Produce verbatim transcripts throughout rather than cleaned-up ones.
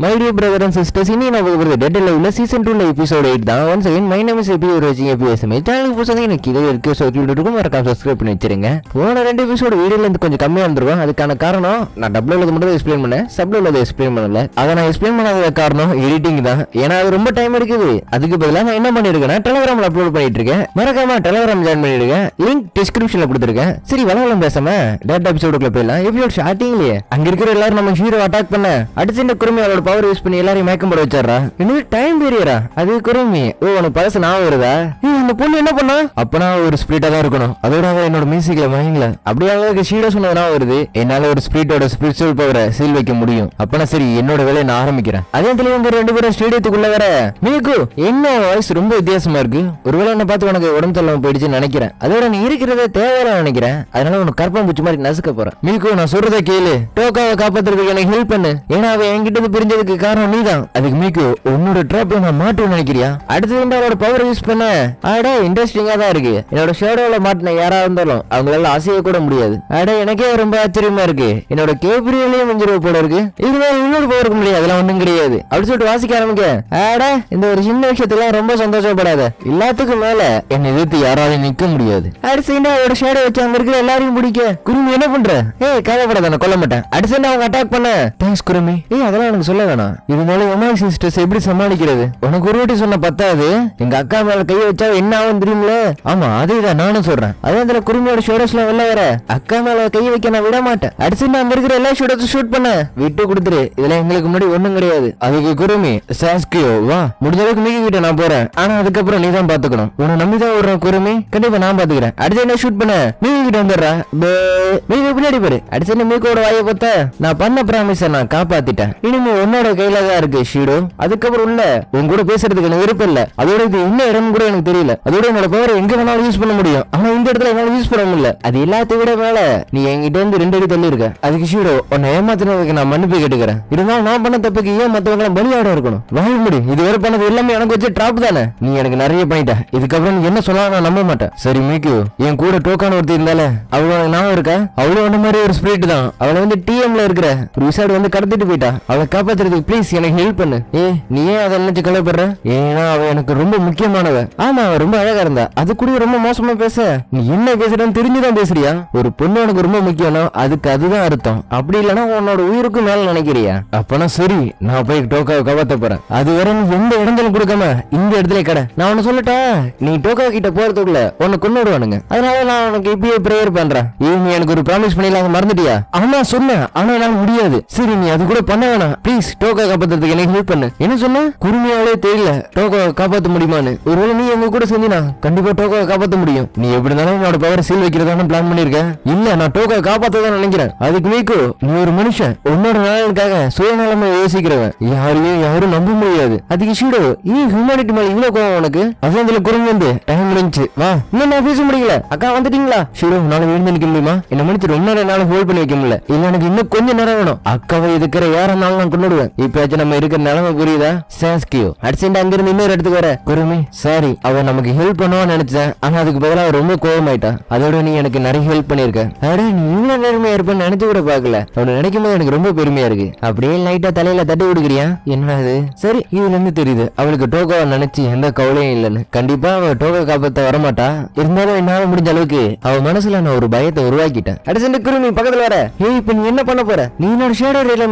My dear brother and sisters, ini nama gue Date a Live season two episode eight தான். Once again, my name is Epi Urajing Epi S M A. Channel புதுசா நீங்க கீழ இருக்க subscribe பண்ணிடுங்க, மறக்காம subscribe பண்ணி வச்சிருங்க. போன ரெண்டு எபிசோட் வீடியோல இருந்து கொஞ்சம் கம்மியா வந்திருக்கும். அதுக்கான காரணம் நான் டபுள்யூல இருந்து மட்டும் எக்ஸ்பிளைன் பண்ணேன், சப்ளூல இருந்து எக்ஸ்பிளைன் பண்ணல. அத நான் எக்ஸ்பிளைன் பண்ணாத காரணம் எடிட்டிங் தான். ஏன்னா அது ரொம்ப டைம் எடுக்குது. அதுக்கு பதிலா நான் என்ன பண்ணிருக்கேன்னா டெலிகிராம்ல அப்லோட் பண்ணிட்டு இருக்கேன். மறக்காம டெலிகிராம் ஜாயின் பண்ணிடுங்க, லிங்க் டிஸ்கிரிப்ஷன்ல கொடுத்திருக்கேன். சரி வளவளம் பேசாம டேட் எபிசோடுக்குள்ள போயிடலாம். எபிசோட் ஸ்டார்டிங்லயே அங்க இருக்கிற எல்லாரும் நம்ம ஹீரோ அட்டாக் பண்ண அடிச்சிட்ட குறுமையோட பவர் யூஸ் பண்ணி எல்லாரையும் மேக்கம் போட வச்சறா. இன்னும் டைம் வேரியரா? அது குறுமி. ஓ, உனக்கு பழசு நான் வருதா? ஏ, அந்த பொண்ணு என்ன பண்ணா? அப்பனா ஒரு ஸ்பிரிட்டா தான் இருக்கணும். அதோட என்னோட மியூசிக்ல மைண்ட்ல அப்படியே அவளுக்கு ஷீடோ சொன்னதுனால வருது. என்னால ஒரு ஸ்பிரிட்டோட ஸ்பிரிச்சுவல் பவரை சீல் வைக்க முடியும். அப்பனா சரி, என்னோட வேலையை நான் ஆரம்பிக்கிறேன். அதே தெளிவு இந்த ரெண்டு பேரும் ஸ்டேடியத்துக்குள்ள வர மீக்கு என்ன வாய்ஸ் ரொம்ப வித்தியாசமா இருக்கு. ஒருவேளை என்ன பார்த்து உனக்கு உடம்பு தள்ளாம போயிடுச்சுன்னு நினைக்கிறேன். அதோட நீ இருக்கிறத தேவையான நினைக்கிறேன். அதனால உனக்கு கற்பம் பூச்சி மாதிரி நசுக்க போறேன். மீக்கு நான் சொல்றதை கேளு, டோக்காவை காப்பாத்துறதுக்கு எனக்கு ஹெல்ப் பண்ணு. ஏன்னா அவ என்கிட்ட பிரிஞ்ச காரணம் நீதான். அதுக்கு மீக்கு உன்னோட ட்ராப் நான் மாட்டுன்னு நினைக்கிறியா? அடுத்தது பவர் யூஸ் பண்ண அட இன்ட்ரெஸ்டிங்கா தான் இருக்கு. என்னோட ஷேடோல மாட்டின யாரா இருந்தாலும் அவங்களால அசைய கூட முடியாது. அட எனக்கே ரொம்ப ஆச்சரியமா இருக்கு. என்னோட கேப்ரியலையும் மிஞ்சிருவ போல இருக்கு. இதுவே இன்னொரு பவர் முடியாது, அதெல்லாம் ஒண்ணும் கிடையாது அப்படின்னு சொல்லிட்டு வாசிக்க ஆரம்பிக்க. அட இந்த ஒரு சின்ன விஷயத்துல ரொம்ப சந்தோஷப்படாத, எல்லாத்துக்கும் மேல என்னை எதிர்த்து யாராலையும் நிக்க முடியாது. அடுத்தா அவரோட ஷேடோ வச்சு அங்க இருக்கிற எல்லாரையும் பிடிக்க. குருமி என்ன பண்ற? ஏ கவலைப்படாத, கொல்ல மாட்டேன். அடுத்த அவங்க அட்டாக் பண்ண. தேங்க்ஸ் குருமி. ஏ அதெல்லாம் எனக்கு சொல்ல வேணாம். இதனால உமா சிஸ்டர்ஸ் எப்படி சமாளிக்கிறது? உனக்கு ஒரு வாட்டி சொன்ன பத்தாது, எங்க அக்கா மேல கையை வச்சா என்ன ஆகும் தெரியுமில? ஆமா அதேதான் நானும் சொல்றேன். அதே குருமியோட ஷோடஸ்ல வெளில வர அக்கா மேல கையை வைக்க நான் விட மாட்டேன். அடிச்சு நான் இருக்கிற எல்லா ஷோடஸும் ஷூட் பண்ண விட்டு கொடுத்துரு. இதெல்லாம் எங்களுக்கு முன்னாடி ஒண்ணும் கிடையாது. அதுக்கு குருமி சாஸ்கியோ வா, முடிஞ்ச அளவுக்கு மீதி கிட்ட நான் போறேன். ஆனா அதுக்கப்புறம் நீ தான் பாத்துக்கணும். உன்னை நம்பிதான் ஒரு குருமி, கண்டிப்பா நான் பாத்துக்கிறேன். அடுத்து என்ன ஷூட் பண்ண மீதி கிட்ட வந்துடுறா. மீதி பின்னாடி போரு. அடுத்து என்ன மீக்கோட வாயை பார்த்த நான் பண்ண பிராமிஸ நான் காப்பாத்திட்டேன். இனிமே என்னோட கையில தான் இருக்கு ஷீடோ. அதுக்கப்புறம் உள்ள உங்க கூட பேசுறதுக்கு எனக்கு விருப்பம் இல்ல. அதோட இது என்ன இடம் கூட எனக்கு தெரியல. அதோட என்னோட பவர் எங்க வேணாலும் யூஸ் பண்ண முடியும். ஆனா இந்த இடத்துல என்னால யூஸ் பண்ண முடியல. அது எல்லாத்தையும் விட மேல நீ என்கிட்ட இருந்து ரெண்டு அடி தள்ளி இருக்க. அதுக்கு ஷீடோ உன்னை ஏமாத்தினதுக்கு நான் மன்னிப்பு கேட்டுக்கிறேன். இருந்தாலும் நான் பண்ண தப்புக்கு ஏன் மத்தவங்க எல்லாம் பலியாடம் இருக்கணும்? வாழ முடியும். இது வேற பண்ணது எல்லாமே எனக்கு வச்சு டிராப் தானே. நீ எனக்கு நிறைய பண்ணிட்ட. இதுக்கப்புறம் நீ என்ன சொன்னாலும் நான் நம்ப மாட்டேன். சரி மீக்கு, என் கூட டோக்கான ஒருத்தி இருந்தால அவளோட நான் இருக்க. அவளும் ஒண்ணு மாதிரி ஒரு ஸ்பிரிட் தான். அவளை வந்து டிஎம்ல இருக்கிற ஒரு விசாடு வந்து கடத்திட்டு போயிட்டா. அவளை காப்பாத்துறதுக்கு பிளீஸ் எனக்கு ஹெல்ப் பண்ணு. ஏ நீ ஏன் அதை நினைச்சு கவலைப்படுற? ஏன்னா அவ எனக்கு ரொம்ப முக்கியமானவ. ஆமா அவ ரொம்ப அழகா இருந்தா. அது கூட ரொம்ப மோசமா பேச. நீ என்ன பேசுறேன்னு தெரிஞ்சுதான் பேசுறியா? ஒரு பொண்ணு எனக்கு ரொம்ப முக்கியம்னா அதுக்கு அதுதான் அர்த்தம். அப்படி இல்லைன்னா உன்னோட உயிருக்கு மேல நினைக்கிறியா? அப்பனா சரி, நான் போய் டோக்காவை கவத்த போறேன். அது வர நீ எந்த இடத்துல கொடுக்காம இந்த இடத்துல கடை. நான் உன்ன சொல்லிட்டேன், நீ டோக்கா கிட்ட போறதுக்குள்ள உன்னை கொண்டு விடுவானுங்க. அதனால நான் உனக்கு இப்பயே பிரேயர் பண்றேன். ஏ நீ எனக்கு ஒரு ப்ராமிஸ் பண்ணிடலாம், மறந்துட்டியா? ஆமா சொன்ன, ஆனா என்னால முடியாது. சரி நீ அது கூட பண்ண வேணாம். பிளீஸ் டோக்கா காப்பாத்துறதுக்கு எனக்கு ஹெல்ப் பண்ணு. என்ன சொன்ன? குருமியாலே தெரியல டோக்கா காப்பாற்ற முடியுமான்னு. ஒருவேளை நீ எங்க கூட சேர்ந்தீனா கண்டிப்பா டோக்கா காப்பாற்ற முடியும். நீ எப்படி இருந்தாலும் என்னோட பவர் சீல் வைக்கிறதான பிளான் பண்ணிருக்கேன். இல்ல நான் டோக்கா காப்பாற்றதான் நினைக்கிறேன். அதுக்கு நீக்கு நீ ஒரு மனுஷன், உன்னோட நலனுக்காக சுயநலமா யோசிக்கிறவன். யாரையும் யாரும் நம்ப முடியாது. அதுக்கு ஷீடோ ஏ ஹியூமனிட்டி மேல இவ்வளவு கோவம் உனக்கு? அது இதுல குருமி வந்து டைம் முடிஞ்சு வா. இன்னும் நான் பேச முடியல. அக்கா வந்துட்டீங்களா? ஷீடோ நானும் எழுந்து நிக்க முடியுமா? என்ன மனுச்சு ரொம்ப நேரம் என்னால ஹோல்ட் பண்ணி வைக்க முடியல. இல்ல எனக்கு இன்னும் கொஞ்சம் நேரம் வேணும். அக்காவை இருக்கிற யாரனாலும் நான் கொண்டுடுவேன். இப்ப நம்ம இருக்கிற நிலைமை புரியுதா? சாஸ்கியோ அடிச்சுட்டு அங்கிருந்து இன்னொரு இடத்துக்கு வர. குருமி சாரி, அவ நமக்கு ஹெல்ப் பண்ணுவான்னு நினைச்சேன். ஆனா அதுக்கு பதிலா ரொம்ப கோவமாயிட்டா. அதோட நீ எனக்கு நிறைய ஹெல்ப் பண்ணிருக்க. அட நீ இவ்வளவு நேர்மையா இருப்பேன்னு நினைச்சு கூட பாக்கல. அவனை நினைக்கும் போது எனக்கு ரொம்ப பெருமையா இருக்கு. அப்படியே லைட்டா தலையில தட்டி விடுக்கிறியா? என்னது? சரி இதுல இருந்து தெரியுது அவளுக்கு டோக்காவை நினைச்சு எந்த கவலையும் இல்லன்னு. கண்டிப்பா அவ டோக்கா காப்பாத்த வரமாட்டா. இருந்தாலும் என்னால முடிஞ்ச அளவுக்கு அவ மனசுல நான் ஒரு பயத்தை உருவாக்கிட்டேன். அடிச்சுட்டு குருமி பக்கத்துல வர. ஏய் இப்ப நீ என்ன பண்ண போற? நீ என்னோட ஷேடோ இல்ல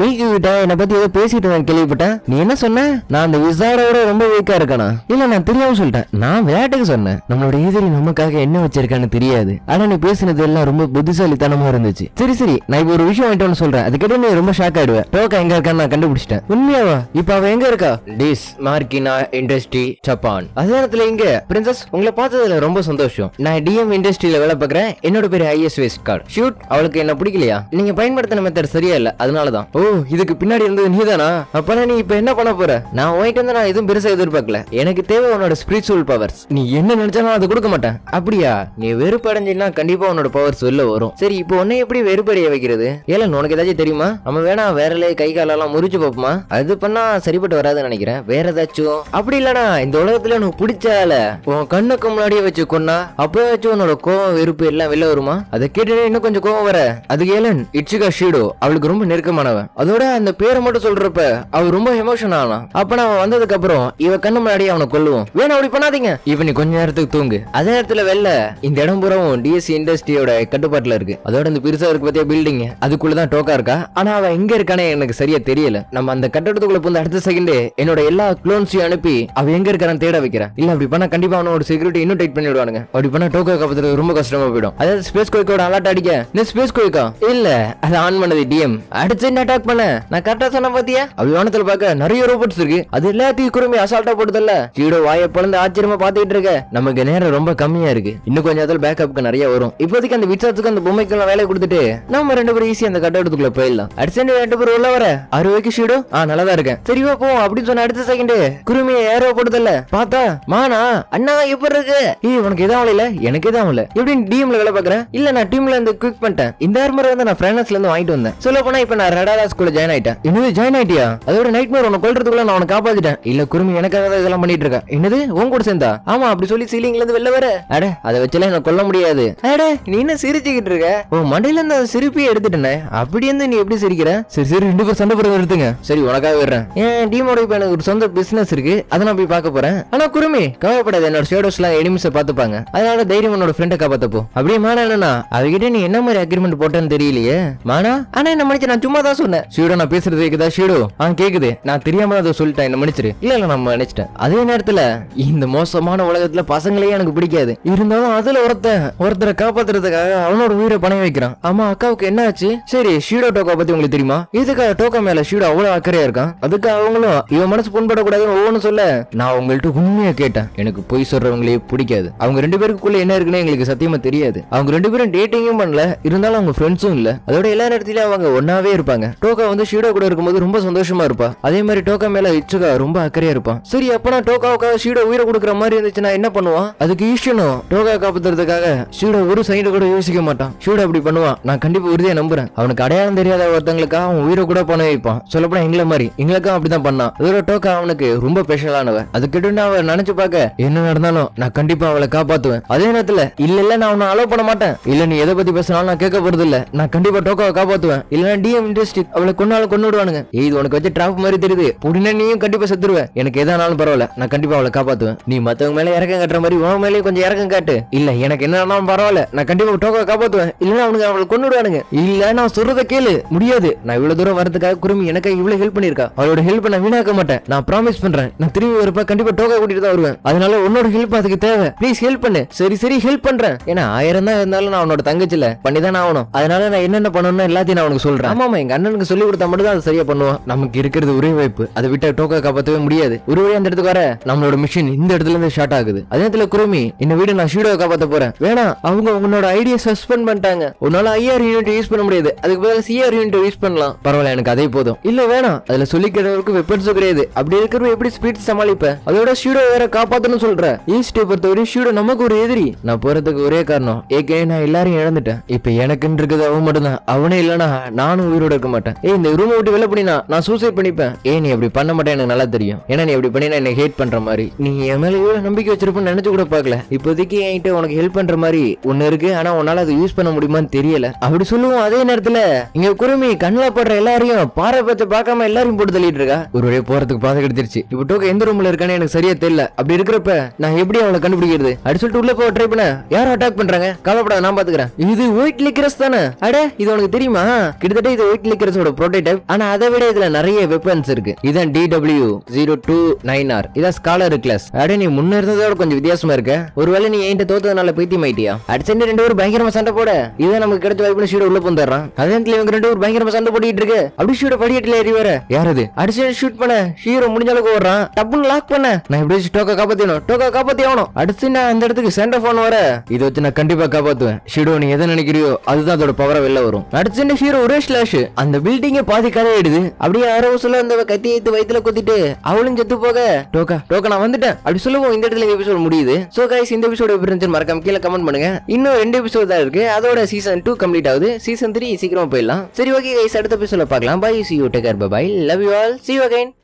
மீக்கு கிட்ட என்ன பத்தி ஏதோ பேசிட்டு நான் கேள்விப்பட்டேன். நீ என்ன சொன்ன? நான் அந்த விசாரோட ரொம்ப வீக்கா இருக்கேனா? இல்ல நான் தெரியாம சொல்லிட்டேன். நான் விளையாட்டுக்கு சொன்னேன். நம்மளோட எதிரி நமக்காக என்ன வச்சிருக்கான்னு தெரியாது. ஆனா நீ பேசினது எல்லாம் ரொம்ப புத்திசாலித்தனமா இருந்துச்சு. சரி சரி நான் இப்ப ஒரு விஷயம் வாங்கிட்டோன்னு சொல்றேன். அதுக்கிட்ட நீ ரொம்ப ஷாக் ஆயிடுவேன். டோக்கா எங்க இருக்கான்னு நான் கண்டுபிடிச்சிட்டேன். உண்மையாவா? இப்ப அவ எங்க இருக்கா? டிஸ் மார்கினா இண்டஸ்ட்ரி ஜப்பான். அதே நேரத்துல இங்க பிரின்சஸ் உங்களை பார்த்ததுல ரொம்ப சந்தோஷம். நான் டிஎம் இண்டஸ்ட்ரியில வேலை பாக்குறேன். என்னோட பேரு ஐஎஸ் வேஸ்ட் கார்டு. ஷூட் அவளுக்கு என்ன பிடிக்கலையா? நீங்க பயன்படுத்தின மெத்தட் சரியா இல்ல, அதனாலதான். ஓ இதுக்கு பின்னாடி இருந்தது நீதானா? அப்பனா நீ இப்ப என்ன பண்ண போற? நான் ஒயிட் வந்து நான் எதுவும் பெருசா எதிர்பார்க்கல. எனக்கு தேவை உன்னோட ஸ்பிரிச்சுவல் பவர்ஸ். நீ என்ன நினைச்சாலும் அதை கொடுக்க மாட்டேன். அப்படியா? நீ வெறுப்படைஞ்சினா கண்டிப்பா உன்னோட பவர்ஸ் வெளில வரும். சரி இப்போ உன்னை எப்படி வெறுப்படைய வைக்கிறது? ஏல உனக்கு ஏதாச்சும் தெரியுமா? நம்ம வேணா வேறலே கை காலெல்லாம் முறிச்சு பார்ப்போமா? அது பண்ணா சரிப்பட்டு வராதுன்னு நினைக்கிறேன். வேற ஏதாச்சும்? அப்படி இல்லனா இந்த உலகத்துல உனக்கு பிடிச்சால உன் கண்ணுக்கு முன்னாடியே வச்சு கொன்னா அப்பயாச்சும் உன்னோட கோவம் வெறுப்பு எல்லாம் வெளில வருமா? அதை கேட்டு இன்னும் கொஞ்சம் கோவம் வர. அதுக்கு ஏலன் இட்சுகா ஷீடோ அவளுக்கு ரொம்ப நெருக்கமானவன். அதோட அந்த பேரை மட்டும் சொல்றப்ப அவர் ரொம்ப எமோஷன் ஆனா. அப்ப நான் வந்ததுக்கு அப்புறம் இவ கண்ணு முன்னாடி அவனை கொல்லுவோம். வேணும் அப்படி பண்ணாதீங்க, இவன் நீ கொஞ்ச நேரத்துக்கு தூங்கு. அதே நேரத்துல வெளில இந்த இடம் பூராவும் டிஎஸ்சி இண்டஸ்ட்ரியோட கட்டுப்பாட்டுல இருக்கு. அதோட இந்த பெருசா இருக்கு பத்தியா பில்டிங், அதுக்குள்ளதான் டோக்கா இருக்கா. ஆனா அவ எங்க இருக்கானே எனக்கு சரியா தெரியல. நம்ம அந்த கட்டடத்துக்குள்ள போய் அடுத்த செகண்டே என்னோட எல்லா க்ளோன்ஸையும் அனுப்பி அவ எங்க இருக்கான்னு தேட வைக்கிறேன். இல்ல அப்படி பண்ணா கண்டிப்பா அவனோட செக்யூரிட்டி இன்னும் டைட் பண்ணி விடுவானுங்க. அப்படி பண்ணா டோக்கா காப்பதுக்கு ரொம்ப கஷ்டமா போயிடும். அதாவது ஸ்பேஸ் கோயிக்கோட அலர்ட் அடிக்க நான் ஸ்பேஸ் கோயிக்கா இல்ல அதை ஆன் பண்ணது டிஎம் அடுத்து என்ன அட்டாக் பண்ண நான் கரெக்டா சொன்ன பாத்தியா. அபிமானத்துல பாக்க நிறைய ரோபோட்ஸ் இருக்கு, அது எல்லாத்தையும் குறும்பி அசால்ட்டா போடுதல்ல. ஜீடோ வாயை பிளந்து ஆச்சரியமா பாத்துட்டு இருக்க. நமக்கு நேரம் ரொம்ப கம்மியா இருக்கு, இன்னும் கொஞ்சம் நேரத்துல பேக்கப்புக்கு நிறைய வரும். இப்போதைக்கு அந்த விசாரத்துக்கு அந்த பொம்மைக்கெல்லாம் வேலையை கொடுத்துட்டு நம்ம ரெண்டு பேரும் ஈஸியா அந்த கட்டடத்துக்குள்ள போயிடலாம். அடுத்த ரெண்டு பேரும் உள்ள வர அறுவைக்கு ஷீடோ ஆ நல்லா தான் இருக்கேன் சரிவா போ அப்படின்னு சொன்ன அடுத்த செகண்ட் குறுமியை ஏரோ போடுதல்ல. பார்த்தா மானா அண்ணா எப்படி இருக்கு, ஏய் உனக்கு எதாவது இல்ல எனக்கு எதாவது இல்ல எப்படின்னு டிஎம்ல வேலை பாக்குறேன். இல்ல நான் டீம்ல இருந்து குவிக் பண்ணிட்டேன், இந்த ஆர்மர் வந்து நான் ஃபிரான்ஸ்ல இருந்து வாங்கிட்டு வந்தேன். சொல்ல போனா இப்ப நான் ரெடாலா ஸ்கூல்ல ஜாயின் ஆயிட்டேன். என்னது ஜாயின் ஆயிட்டியா? அதோட நைட் மேர் உன கொல்றதுக்குள்ள நான் உன காப்பாத்திட்டேன். இல்ல குருமி எனக்காக இதெல்லாம் பண்ணிட்டு இருக்கேன். என்னது உன் கூட சேர்ந்தா? ஆமா அப்படி சொல்லி சீலிங்ல இருந்து வெளில வர அட அதை வச்சல என்ன கொல்ல முடியாது. அட நீ என்ன சிரிச்சுக்கிட்டு இருக்க, உன் மண்டையில இருந்து சிரிப்பையே எடுத்துட்டேனே. அப்படி இருந்து நீ எப்படி சிரிக்கிற? சரி சரி ரெண்டு பேரும் சண்டை போடுறது எடுத்துங்க. சரி உனக்காக விடுறேன், என் டீமோட இப்ப எனக்கு ஒரு சொந்த பிசினஸ் இருக்கு, அதை நான் போய் பார்க்க போறேன். ஆனா குருமி கவலைப்படாது, என்னோட ஷேடோஸ் எல்லாம் எனிமிஸை பாத்துப்பாங்க, அதனால தைரியம் என்னோட ஃப்ரெண்டை காப்பாத்தப்போ. அப்படியே மானா என்னன்னா அவகிட்ட நீ என்ன மாதிரி அக்ரிமெண்ட் போட்டேன்னு தெரியலையே மானா. ஆனா என்ன மனுச்சு நான் சும்மா தான் சொன்னேன். ஷீடோ நான் பேசுறது கேக்குதா? ஷீடோ ஆ கேக்குது, நான் தெரியாம அதை சொல்லிட்டேன் என்ன மன்னிச்சிரு. இல்ல இல்ல நான் நினைச்சிட்டேன். அதே நேரத்துல இந்த மோசமான உலகத்துல பசங்களே எனக்கு பிடிக்காது, இருந்தாலும் அதுல ஒருத்த ஒருத்தரை காப்பாத்துறதுக்காக அவனோட உயிரை பணைய வைக்கிறான். ஆமா அக்காவுக்கு என்ன ஆச்சு? சரி ஷீடோ டோக்கா பத்தி உங்களுக்கு தெரியுமா? இதுக்காக டோக்கா மேல ஷீடோ அவ்வளவு அக்கறையா இருக்கான், அதுக்கு அவங்களும் இவன் மனசு புண்படக்கூடாது ஒவ்வொன்னு சொல்ல நான் உங்கள்கிட்ட உண்மையா கேட்டேன். எனக்கு பொய் சொல்றவங்களே பிடிக்காது, அவங்க ரெண்டு பேருக்குள்ள என்ன இருக்குன்னு எங்களுக்கு சத்தியமா தெரியாது. அவங்க ரெண்டு பேரும் டேட்டிங்கும் பண்ணல, இருந்தாலும் அவங்க ஃப்ரெண்ட்ஸும் இல்ல, அதோட எல்லா நேரத்திலயும் அவங்க ஒன்னாவே இருப்பாங்க. டோக்கா வந்து ஷீடோ கூட இருக்கும்போது ரொம்ப சந்தோஷமா இருப்பா, அதே மாதிரி டோக்கா மேல இச்சுகா ரொம்ப அக்கறையா இருப்பான். சரி அப்பனா டோக்காவுக்காக ஷீடோ உயிரை கொடுக்குற மாதிரி இருந்துச்சுன்னா என்ன பண்ணுவான்? அதுக்கு ஈஸ்டனும் டோக்கா காப்பாத்துறதுக்காக ஷீடோ ஒரு சைடு கூட யோசிக்க மாட்டான். ஷீடோ அப்படி பண்ணுவான் நான் கண்டிப்பா உறுதியா நம்புறேன். அவனுக்கு அடையாளம் தெரியாத ஒருத்தங்களுக்காக அவன் உயிரை கூட பணம் வைப்பான். சொல்லப்போனா எங்களை மாதிரி எங்களுக்காக அப்படிதான் பண்ணான். அதோட டோக்கா அவனுக்கு ரொம்ப ஸ்பெஷலானவன், அது கிட்ட அவன் நினைச்சு பார்க்க என்ன நடந்தாலும் நான் கண்டிப்பா அவளை காப்பாத்துவேன். அதே நேரத்துல இல்ல இல்ல நான் அவனை அலோவ் பண்ண மாட்டேன், இல்ல நீ எதை பத்தி பேசினாலும் நான் கேட்க போறது இல்ல, நான் கண்டிப்பா டோக்காவை காப்பாத்துவேன். இல்லன்னா டிஎம் இண்டஸ்ட்ரி அவளை கொன்னாலும் கொண்டு விடுவானுங்க. இது உனக்கு வச்ச டிராப் மாதிரி தெரியுது, உடனே நீயும் கண்டிப்பா செத்துருவேன். எனக்கு எதானாலும் பரவாயில்ல, நான் கண்டிப்பா அவளை காப்பாத்துவேன். நீ மத்தவங்க மேல இறக்கம் கட்டுற மாதிரி உன் மேலேயே கொஞ்சம் இறக்கம் காட்டு. இல்ல எனக்கு என்னாலும் பரவாயில்ல, நான் கண்டிப்பா டோக்காவை காப்பாத்துவேன், இல்லன்னா அவனுக்கு அவளை கொண்டு விடுவானுங்க. இல்ல நான் சொல்றத கேளு, முடியாது. நான் இவ்வளவு தூரம் வரதுக்காக குருமி எனக்கு இவ்வளவு ஹெல்ப் பண்ணிருக்கா, அவளோட ஹெல்ப் நான் வீணாக்க மாட்டேன், நான் ப்ராமிஸ் பண்றேன். நான் திரும்பி வரப்ப கண்டிப்பா டோக்கா கூட்டிட்டு தான் வருவேன், அதனால உன்னோட ஹெல்ப் அதுக்கு தேவை, ப்ளீஸ் ஹெல்ப் பண்ணு. சரி சரி ஹெல்ப் பண்றேன், ஏன்னா ஆயிரம் தான் இருந்தாலும் நான் அவனோட தங்கச்சில பண்ணிதான் ஆகணும், அதனால நான் என்னென்ன பண்ணணும் எல்லாத்தையும் நான் அவனுக்கு சொல்றேன். ஆமா எங்க அண்ணனுக்கு சொல்லி கொடுத்தா மட்டும் தான் அதை சரியா பண்ணுவான். நமக்கு இருக்கிறது ஒரே வாய்ப்பு, அதை விட்டா டோக்கா காப்பாற்றவே முடியாது. ஒரு வழியா அந்த இடத்துக்கு வர நம்மளோட மிஷின் இந்த இடத்துல இருந்து ஷார்ட் ஆகுது. அதே இடத்துல குருமி இந்த வீடு நான் ஷீடோவை காப்பாற்ற போறேன். வேணா அவங்க உங்களோட ஐடியா சஸ்பெண்ட் பண்ணிட்டாங்க, உன்னால ஐஆர் யூனிட் யூஸ் பண்ண முடியாது, அதுக்கு பதிலாக சிஆர் யூனிட் யூஸ் பண்ணலாம். பரவாயில்ல எனக்கு அதே போதும். இல்ல வேணாம் அதுல சொல்லிக்கிறவருக்கு வெப்பன்ஸும் கிடையாது, அப்படி இருக்கிறவங்க எப்படி ஸ்பீட் சமாளிப்ப? அதோட ஷீடோ வேற காப்பாத்தணும் சொல்ற. ஈஸ்டை பொறுத்தவரையும் ஷீடோ நமக்கு ஒரு எதிரி, நான் போறதுக்கு ஒரே காரணம் ஏகே நான் எல்லாரையும் இழந்துட்டேன், இப்ப எனக்குன்னு இருக்குது அவன் மட்டும்தான். அவனே இல்லனா நானும் உயிரோட இருக்க மாட்டேன். ஏ இந்த ரூமை விட்டு வெளில பண்ணினா நான் சூசைட் பண்ணிப்பேன். ஏ நீ அப்படி பண்ண மாட்டேன், எனக்கு நல்லா தெரியும், ஏன்னா நீ அப்படி பண்ணினா என்னை ஹேட் பண்ற மாதிரி. நீ என் மேல எவ்வளவு நம்பிக்கை வச்சிருப்பேன்னு நினைச்சு கூட பாக்கல. இப்போதைக்கு என்கிட்ட உனக்கு ஹெல்ப் பண்ற மாதிரி ஒன்னு இருக்கு, ஆனா உன்னால அதை யூஸ் பண்ண முடியுமான்னு தெரியல அப்படி சொல்லுவோம். அதே நேரத்துல இங்க குருமி கண்ணில படுற எல்லாரையும் பாறை பச்சை பார்க்காம எல்லாரையும் போட்டு தள்ளிட்டு இருக்கா. ஒருவரே போறதுக்கு பாதை கிடைச்சிருச்சு, இப்ப டோக்கா எந்த ரூம்ல இருக்கானே எனக்கு சரியா தெரியல. அப்படி இருக்கிறப்ப நான் எப்படி அவளை கண்டுபிடிக்கிறது? அப்படி சொல்லிட்டு உள்ள போய் ட்ரை பண்ண யாரும் அட்டாக் பண்றாங்க. கவலைப்படாத நான் பாத்துக்கிறேன். இது ஒயிட் லிக்கரஸ் தானே? அட இது உனக்கு தெரியுமா? கிட்டத்தட்ட இது ஒயிட் லிக்கரஸோட புரோட்டோடைப், ஆனா அதை விட இதுல நிறைய வெப்பன்ஸ் இருக்கு. இதான் T W zero two nine R, இதான் ஸ்காலர் கிளாஸ். அட நீ முன்ன இருந்ததோட கொஞ்சம் வித்தியாசமா இருக்க, ஒருவேளை நீ என்கிட்ட தோத்ததுனால பைத்தியம் ஆயிட்டியா? அடிச்சேன் ரெண்டு பேரும் பயங்கரமா சண்டை போட இதை நமக்கு கிடைச்ச வாய்ப்புன்னு ஷீடோ உள்ள போந்துடுறான். அதே நேரத்துல இவங்க ரெண்டு பேரும் பயங்கரமா சண்டை போட்டுட்டு இருக்கு. அப்படி ஷீடோ படிக்கட்டுல ஏறி வர யாரது அடிச்சேன் ஷூட் பண்ண ஷீரோ முடிஞ்ச அளவுக்கு ஓடுறான். டப்புன்னு லாக் பண்ண நான் எப்படி டோக்கா காப்பாத்தினோம் டோக்கா காப்பாத்தி ஆகணும். அடிச்சு நான் அந்த இடத்துக்கு சென்டர் போன் வர இதை வச்சு நான் கண்டிப்பா காப்பாத்துவேன். ஷீடோ நீ எதை நினைக்கிறியோ அதுதான் அதோட பவரா வெளில வரும். அடுத்த ஷீரோ ஒரே ஸ்லாஷ் அந்த பில்டிங்க பாதி கதையிடுது. அப்படியே அரவுசுல அந்த கத்தி ஏத்து வயித்துல குத்திட்டு அவளும் செத்து போக டோக்கா டோக்கா நான் வந்துட்டேன் அப்படி சொல்லுவோம். இந்த இடத்துல எபிசோட் முடியுது. சோ गाइस இந்த எபிசோட் எப்படி இருந்துச்சுன்னு மறக்காம கீழ கமெண்ட் பண்ணுங்க. இன்னும் ரெண்டு எபிசோட் தான் இருக்கு, அதோட சீசன் டூ கம்ப்ளீட் ஆகுது. சீசன் த்ரீ சீக்கிரமா போயிடலாம். சரி ஓகே गाइस அடுத்த எபிசோட்ல பார்க்கலாம். Bye, see you, take care, bye bye, love you all, see you again.